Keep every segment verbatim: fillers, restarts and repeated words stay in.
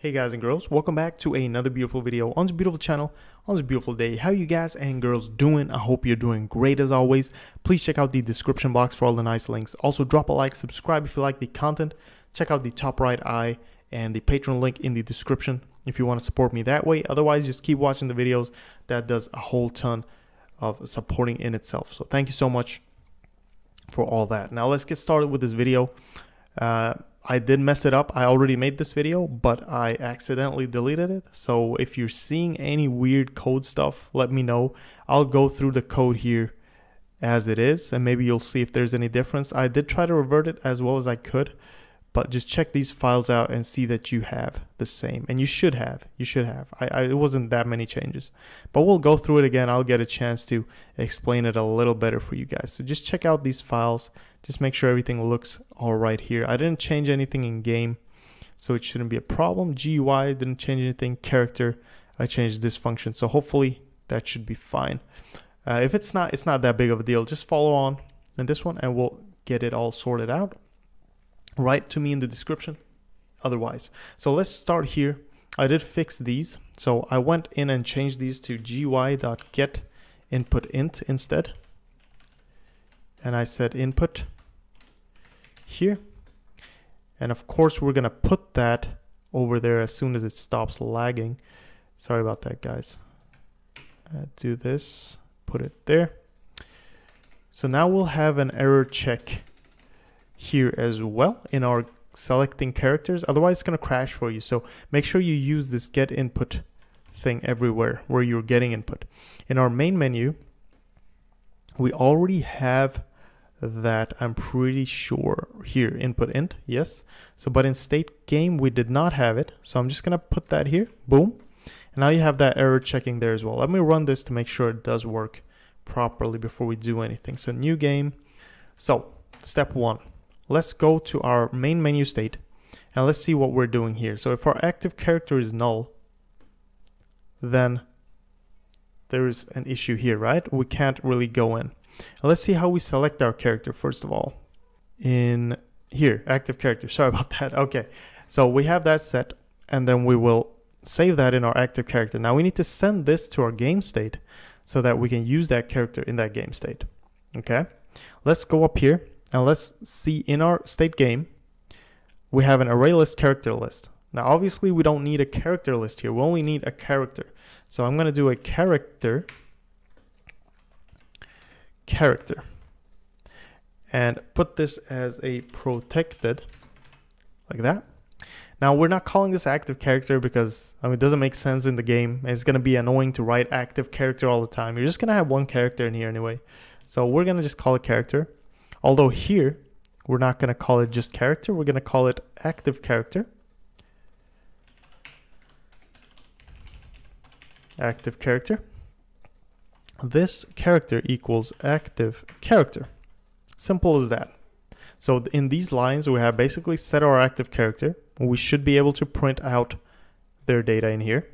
Hey guys and girls, welcome back to another beautiful video on this beautiful channel, on this beautiful day. How you guys and girls doing? I hope you're doing great as always. Please check out the description box for all the nice links. Also drop a like, subscribe if you like the content. Check out the top right eye and the Patreon link in the description if you want to support me that way. Otherwise, just keep watching the videos. That does a whole ton of supporting in itself. So thank you so much for all that. Now let's get started with this video. Uh, I did mess it up. I already made this video, but I accidentally deleted it. So if you're seeing any weird code stuff, let me know. I'll go through the code here as it is, and maybe you'll see if there's any difference. I did try to revert it as well as I could, but just check these files out and see that you have the same. And you should have. You should have. I, I, it wasn't that many changes. But we'll go through it again. I'll get a chance to explain it a little better for you guys. So just check out these files. Just make sure everything looks all right here. I didn't change anything in game, so it shouldn't be a problem. G U I, didn't change anything. Character, I changed this function. So hopefully that should be fine. Uh, if it's not, it's not that big of a deal. Just follow on in this one and we'll get it all sorted out. Write to me in the description otherwise. So let's start here. I did fix these. So I went in and changed these to G U I dot get input int instead. And I said input here. And of course, we're going to put that over there as soon as it stops lagging. Sorry about that, guys. Uh, do this, put it there. So now we'll have an error check here as well in our selecting characters, otherwise it's going to crash for you. So make sure you use this get input thing everywhere where you're getting input. In our main menu, we already have that, I'm pretty sure, here, input int, yes. So but in state game we did not have it, so I'm just going to put that here, boom, and now you have that error checking there as well. Let me run this to make sure it does work properly before we do anything. So new game. So step one, let's go to our main menu state and let's see what we're doing here. So if our active character is null, then there is an issue here, right? We can't really go in. Let's see how we select our character first of all. In here, active character, sorry about that. Okay, so we have that set and then we will save that in our active character. Now we need to send this to our game state so that we can use that character in that game state. Okay, let's go up here. And let's see in our state game, we have an array list character list. Now, obviously we don't need a character list here. We only need a character. So I'm going to do a character, character, and put this as a protected like that. Now we're not calling this active character because I mean, it doesn't make sense in the game. It's going to be annoying to write active character all the time. You're just going to have one character in here anyway. So we're going to just call it character. Although here, we're not going to call it just character, we're going to call it active character. Active character. This character equals active character. Simple as that. So in these lines, we have basically set our active character. We should be able to print out their data in here.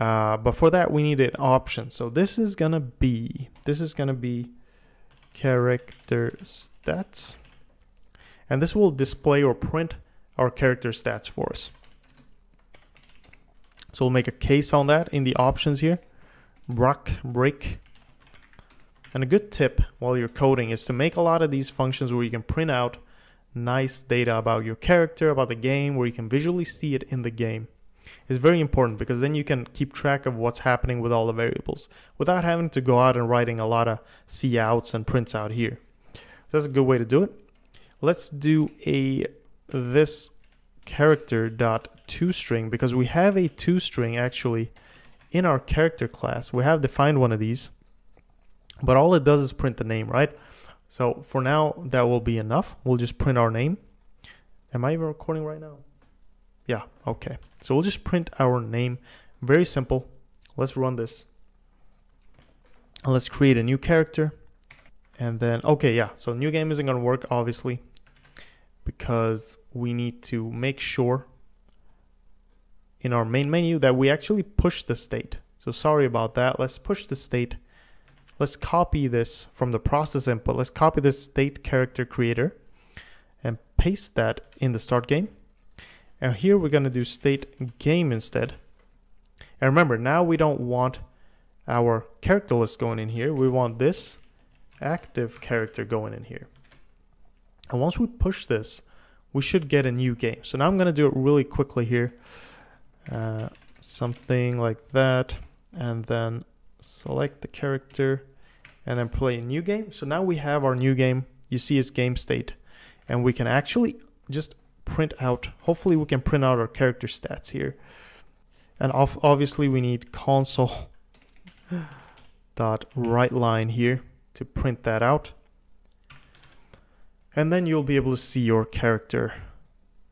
Uh, but for that, we need an option. So this is going to be, this is going to be character stats, and this will display or print our character stats for us. So we'll make a case on that in the options here, Brock break. And a good tip while you're coding is to make a lot of these functions where you can print out nice data about your character, about the game, where you can visually see it in the game. It's very important because then you can keep track of what's happening with all the variables without having to go out and writing a lot of C outs and prints out here. So that's a good way to do it. Let's do a this character dot toString because we have a toString actually in our character class. We have defined one of these, but all it does is print the name, right? So for now that will be enough. We'll just print our name. Am I even recording right now? Yeah, okay. So we'll just print our name. Very simple. Let's run this. And let's create a new character. And then, okay, yeah. So new game isn't going to work, obviously, because we need to make sure in our main menu that we actually push the state. So sorry about that. Let's push the state. Let's copy this from the process input. Let's copy this state character creator and paste that in the start game. And here we're going to do state game instead. And remember, now we don't want our character list going in here. We want this active character going in here. And once we push this, we should get a new game. So now I'm going to do it really quickly here. Uh, something like that. And then select the character and then play a new game. So now we have our new game. You see its game state. And we can actually just print out, hopefully we can print out our character stats here. And obviously we need console.writeLine here to print that out. And then you'll be able to see your character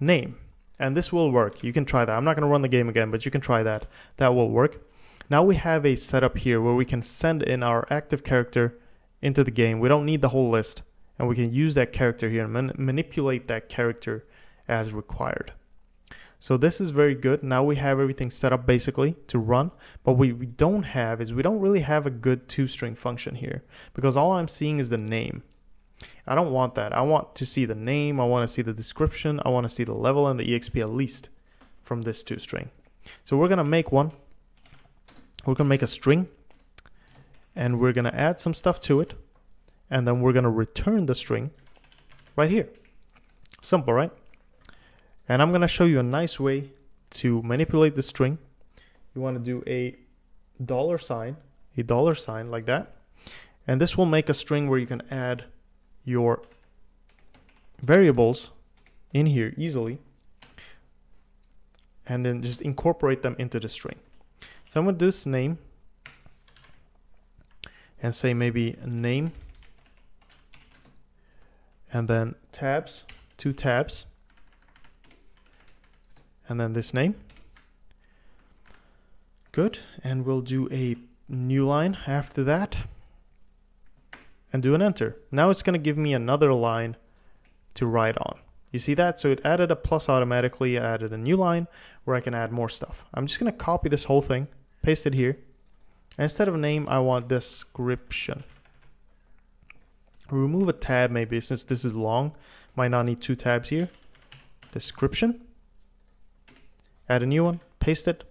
name. And this will work. You can try that. I'm not going to run the game again, but you can try that. That will work. Now we have a setup here where we can send in our active character into the game. We don't need the whole list. And we can use that character here and man- manipulate that character as required. So this is very good. Now we have everything set up basically to run. But what we don't have is we don't really have a good two-string function here. Because all I'm seeing is the name. I don't want that. I want to see the name. I want to see the description. I want to see the level and the E X P at least from this two-string. So we're going to make one. We're going to make a string. And we're going to add some stuff to it. And then we're going to return the string right here. Simple, right? And I'm going to show you a nice way to manipulate the string. You want to do a dollar sign, a dollar sign like that. And this will make a string where you can add your variables in here easily. And then just incorporate them into the string. So I'm going to do this name. And say maybe name. And then tabs, two tabs. And then this name. Good. And we'll do a new line after that. And do an enter. Now it's going to give me another line to write on. You see that? So it added a plus automatically. I added a new line where I can add more stuff. I'm just going to copy this whole thing, paste it here. And instead of name, I want description. Remove a tab maybe, since this is long. Might not need two tabs here. Description. Add a new one. Paste it.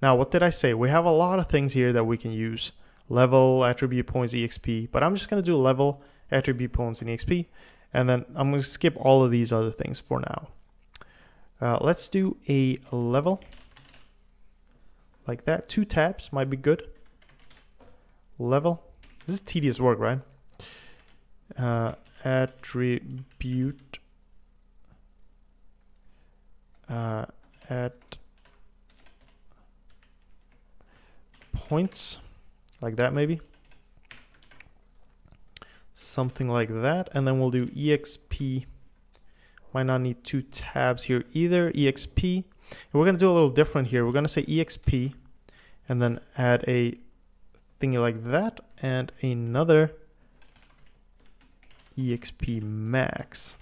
Now, what did I say? We have a lot of things here that we can use. Level, attribute points, E X P. But I'm just going to do level, attribute points, and E X P. And then I'm going to skip all of these other things for now. Uh, let's do a level. Like that. Two tabs might be good. Level. This is tedious work, right? Uh, attribute uh, at points like that maybe, something like that. And then we'll do E X P. Might not need two tabs here either. E X P, and we're gonna do a little different here. We're gonna say E X P and then add a thingy like that and another E X P max.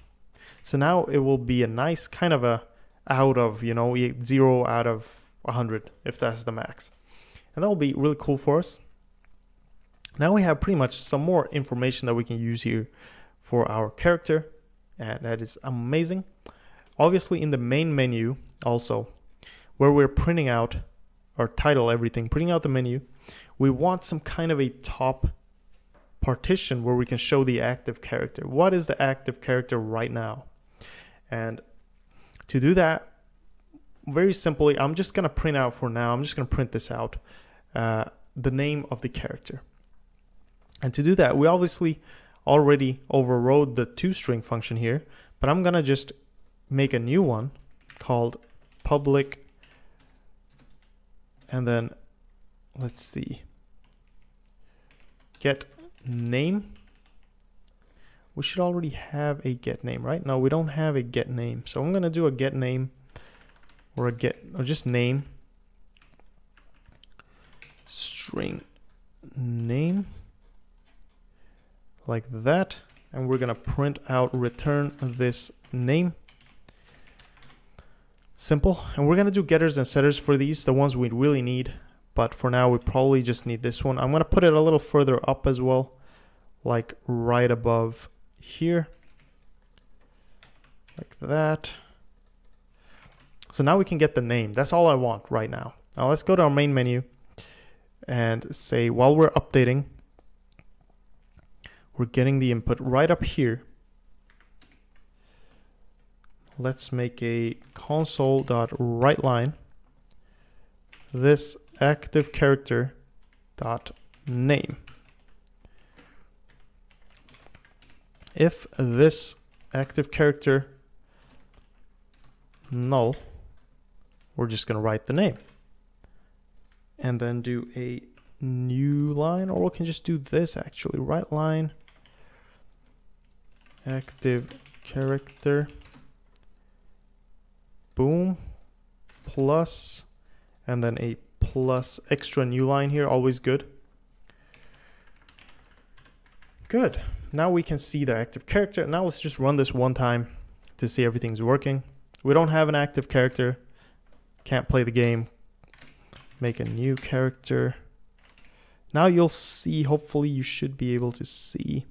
So now it will be a nice kind of a out of, you know, zero out of one hundred if that's the max. And that will be really cool for us. Now we have pretty much some more information that we can use here for our character. And that is amazing. Obviously in the main menu also, where we're printing out our title, everything, printing out the menu, we want some kind of a top partition where we can show the active character. What is the active character right now? And to do that, very simply, I'm just going to print out for now. I'm just going to print this out, uh, the name of the character. And to do that, we obviously already overrode the two-string function here, but I'm going to just make a new one called public. And then let's see, get name. We should already have a get name, right? No, we don't have a get name. So I'm going to do a get name or a get or just name string name like that. And we're going to print out return this name. Simple. And we're going to do getters and setters for these, the ones we really need. But for now, we probably just need this one. I'm going to put it a little further up as well, like right above here, like that. So now we can get the name. That's all I want right now. Now let's go to our main menu and say, while we're updating, we're getting the input right up here. Let's make a console.WriteLine. This active character dot name. If this active character null, we're just going to write the name and then do a new line, or we can just do this actually, write line active character, boom, plus, and then a plus extra new line here, always good. Good. Now we can see the active character. Now let's just run this one time to see everything's working. We don't have an active character, can't play the game. Make a new character. Now you'll see, hopefully you should be able to see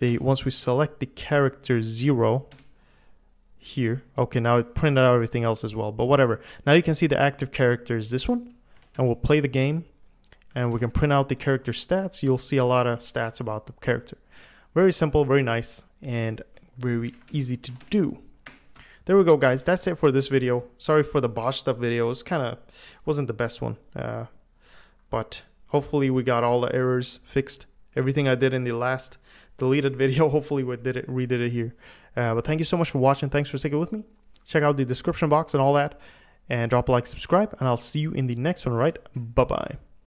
the, once we select the character zero here, okay, now it printed out everything else as well, but whatever. Now you can see the active character is this one, and we'll play the game and we can print out the character stats. You'll see a lot of stats about the character. Very simple, very nice, and very easy to do. There we go, guys. That's it for this video. Sorry for the Bosch stuff video. It was kind of wasn't the best one, uh, but hopefully we got all the errors fixed. Everything I did in the last deleted video, hopefully we did it, redid it here. Uh, but thank you so much for watching. Thanks for sticking with me. Check out the description box and all that, and drop a like, subscribe, and I'll see you in the next one. Right? Bye bye.